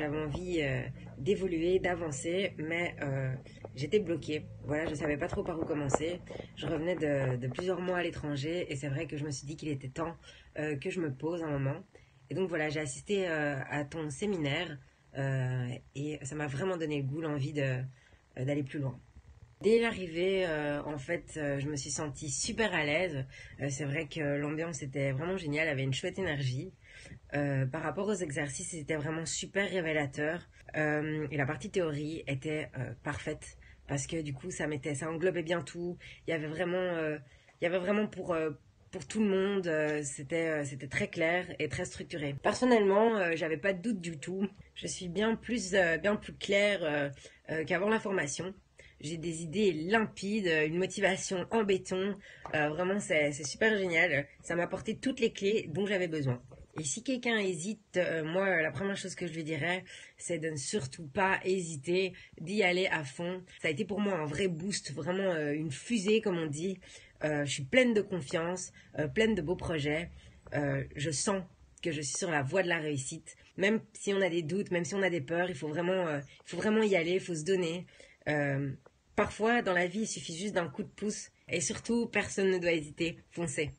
J'avais envie d'évoluer, d'avancer, mais j'étais bloquée. Voilà, je ne savais pas trop par où commencer. Je revenais de plusieurs mois à l'étranger et c'est vrai que je me suis dit qu'il était temps que je me pose un moment. Et donc voilà, j'ai assisté à ton séminaire et ça m'a vraiment donné le goût, l'envie d'aller plus loin. Dès l'arrivée, en fait, je me suis sentie super à l'aise. C'est vrai que l'ambiance était vraiment géniale, avait une chouette énergie. Par rapport aux exercices, c'était vraiment super révélateur. Et la partie théorie était parfaite parce que du coup, ça englobait bien tout. Il y avait vraiment pour tout le monde, c'était très clair et très structuré. Personnellement, j'avais pas de doute du tout. Je suis bien plus claire qu'avant la formation. J'ai des idées limpides, une motivation en béton. Vraiment, c'est super génial. Ça m'a apporté toutes les clés dont j'avais besoin. Et si quelqu'un hésite, moi, la première chose que je lui dirais, c'est de ne surtout pas hésiter, d'y aller à fond. Ça a été pour moi un vrai boost, vraiment une fusée, comme on dit. Je suis pleine de confiance, pleine de beaux projets. Je sens que je suis sur la voie de la réussite. Même si on a des doutes, même si on a des peurs, il faut vraiment y aller, il faut se donner. Parfois, dans la vie, il suffit juste d'un coup de pouce. Et surtout, personne ne doit hésiter. Foncez.